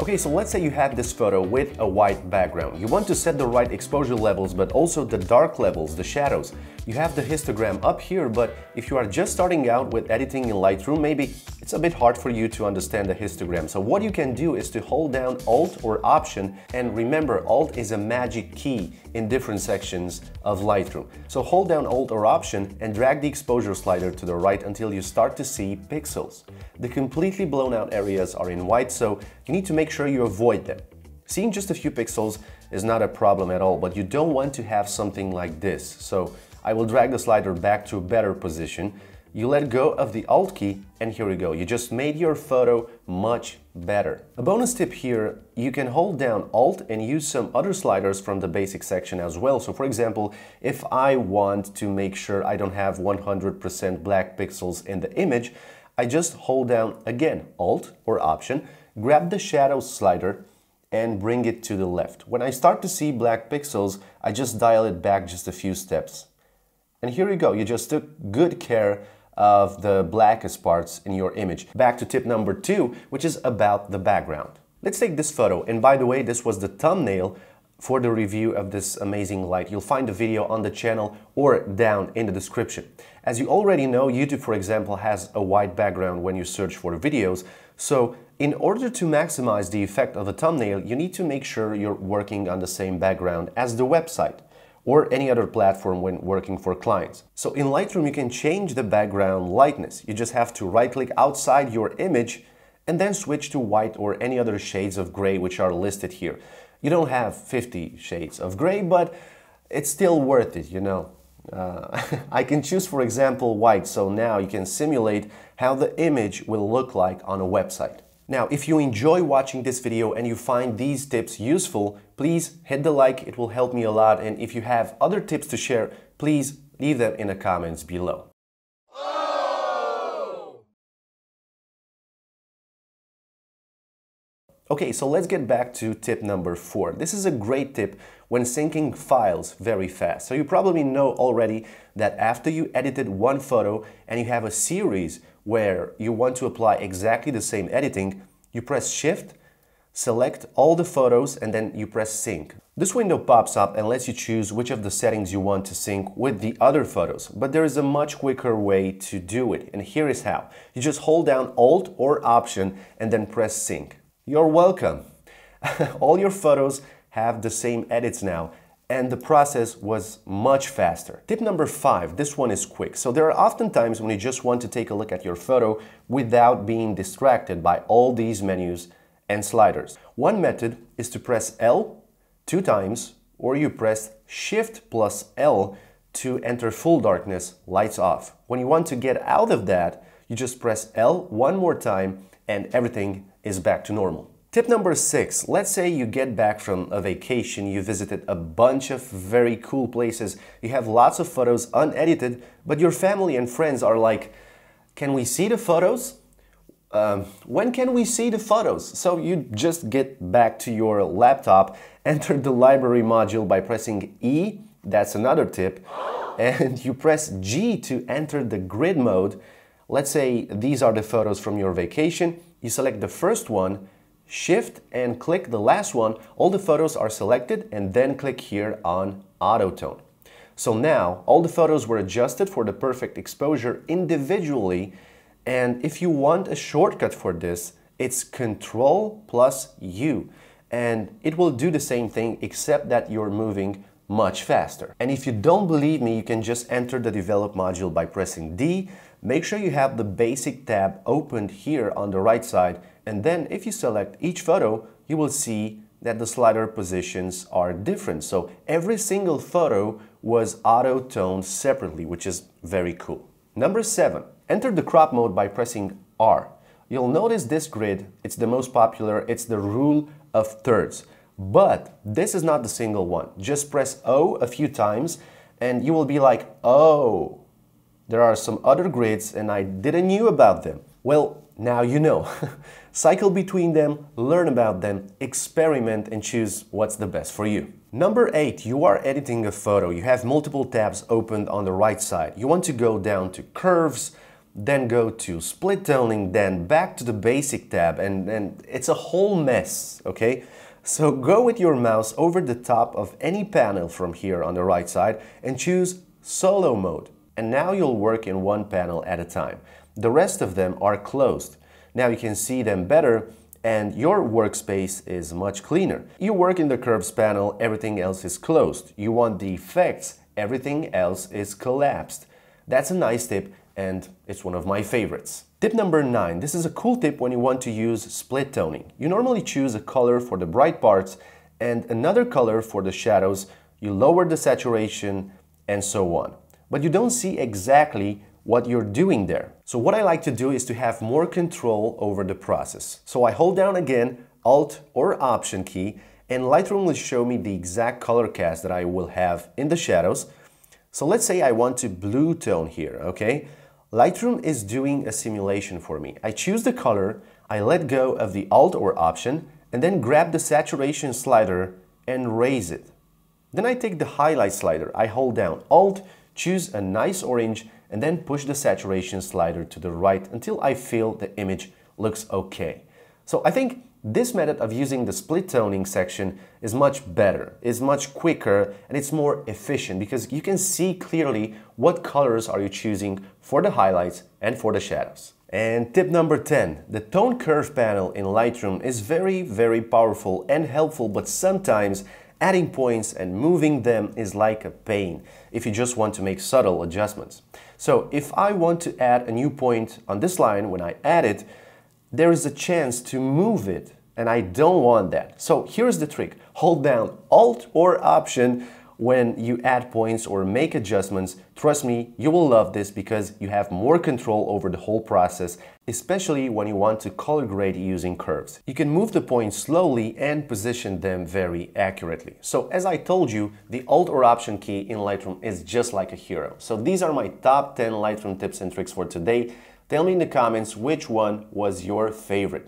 Okay, so let's say you have this photo with a white background. You want to set the right exposure levels, but also the dark levels, the shadows. You have the histogram up here, but if you are just starting out with editing in Lightroom, maybe it's a bit hard for you to understand the histogram. So what you can do is to hold down Alt or Option, and remember, Alt is a magic key in different sections of Lightroom. So hold down Alt or Option and drag the exposure slider to the right until you start to see pixels. The completely blown out areas are in white, so you need to make sure you avoid them. Seeing just a few pixels is not a problem at all, but you don't want to have something like this. So I will drag the slider back to a better position. You let go of the Alt key, and here we go. You just made your photo much better. A bonus tip here, you can hold down Alt and use some other sliders from the basic section as well. So for example, if I want to make sure I don't have 100% black pixels in the image, I just hold down again Alt or Option, grab the shadow slider and bring it to the left. When I start to see black pixels, I just dial it back just a few steps. And here you go, you just took good care of the blackest parts in your image. Back to tip number 2, which is about the background. Let's take this photo, and by the way, this was the thumbnail for the review of this amazing light. You'll find the video on the channel or down in the description. As you already know, YouTube, for example, has a white background when you search for videos. So in order to maximize the effect of a thumbnail, you need to make sure you're working on the same background as the website or any other platform when working for clients. So in Lightroom, you can change the background lightness. You just have to right-click outside your image and then switch to white or any other shades of gray which are listed here. You don't have 50 shades of gray, but it's still worth it, you know. I can choose, for example, white, so now you can simulate how the image will look like on a website. Now, if you enjoy watching this video and you find these tips useful, please hit the like, it will help me a lot. And if you have other tips to share, please leave them in the comments below. Okay, so let's get back to tip number 4. This is a great tip when syncing files very fast. So you probably know already that after you edited one photo and you have a series where you want to apply exactly the same editing, you press Shift, select all the photos, and then you press Sync. This window pops up and lets you choose which of the settings you want to sync with the other photos, but there is a much quicker way to do it, and here is how. You just hold down Alt or Option and then press Sync. You're welcome. All your photos have the same edits now, and the process was much faster. Tip number 5, this one is quick. So there are often times when you just want to take a look at your photo without being distracted by all these menus and sliders. One method is to press L 2 times, or you press Shift plus L to enter full darkness, lights off. When you want to get out of that, you just press L 1 more time and everything is back to normal. Tip number 6, let's say you get back from a vacation, you visited a bunch of very cool places, you have lots of photos unedited, but your family and friends are like, can we see the photos? When can we see the photos? So you just get back to your laptop, enter the library module by pressing E, that's another tip, and you press G to enter the grid mode. Let's say these are the photos from your vacation. You select the first one, Shift and click the last one. All the photos are selected, and then click here on Auto Tone. So now all the photos were adjusted for the perfect exposure individually. And if you want a shortcut for this, it's Control plus U. And it will do the same thing, except that you're moving much faster. And if you don't believe me, you can just enter the Develop module by pressing D. Make sure you have the Basic tab opened here on the right side, and then if you select each photo, you will see that the slider positions are different. So every single photo was auto-toned separately, which is very cool. Number 7, enter the crop mode by pressing R. You'll notice this grid, it's the most popular, it's the rule of thirds. But this is not the single one. Just press O a few times and you will be like, oh, there are some other grids and I didn't knew about them. Well, now you know. Cycle between them, learn about them, experiment and choose what's the best for you. Number 8, you are editing a photo. You have multiple tabs opened on the right side. You want to go down to curves, then go to split toning, then back to the basic tab, and it's a whole mess, okay? So go with your mouse over the top of any panel from here on the right side and choose solo mode. And now you'll work in one panel at a time. The rest of them are closed. Now you can see them better and your workspace is much cleaner. You work in the curves panel, everything else is closed. You want the effects, everything else is collapsed. That's a nice tip and it's one of my favorites. Tip number 9. This is a cool tip when you want to use split toning. You normally choose a color for the bright parts and another color for the shadows. You lower the saturation and so on. But you don't see exactly what you're doing there. So what I like to do is to have more control over the process. So I hold down again Alt or Option key and Lightroom will show me the exact color cast that I will have in the shadows. So let's say I want to blue tone here, okay? Lightroom is doing a simulation for me. I choose the color, I let go of the Alt or Option and then grab the saturation slider and raise it. Then I take the highlight slider, I hold down Alt, choose a nice orange and then push the saturation slider to the right until I feel the image looks okay. So I think this method of using the split toning section is much better, is much quicker and it's more efficient because you can see clearly what colors are you choosing for the highlights and for the shadows. And tip number 10, the tone curve panel in Lightroom is very powerful and helpful, but sometimes adding points and moving them is like a pain if you just want to make subtle adjustments. So if I want to add a new point on this line, when I add it, there is a chance to move it and I don't want that. So here's the trick. Hold down Alt or Option when you add points or make adjustments. Trust me, you will love this because you have more control over the whole process, especially when you want to color grade using curves. You can move the points slowly and position them very accurately. So as I told you, the Alt or Option key in Lightroom is just like a hero. So these are my top 10 Lightroom tips and tricks for today. Tell me in the comments which one was your favorite.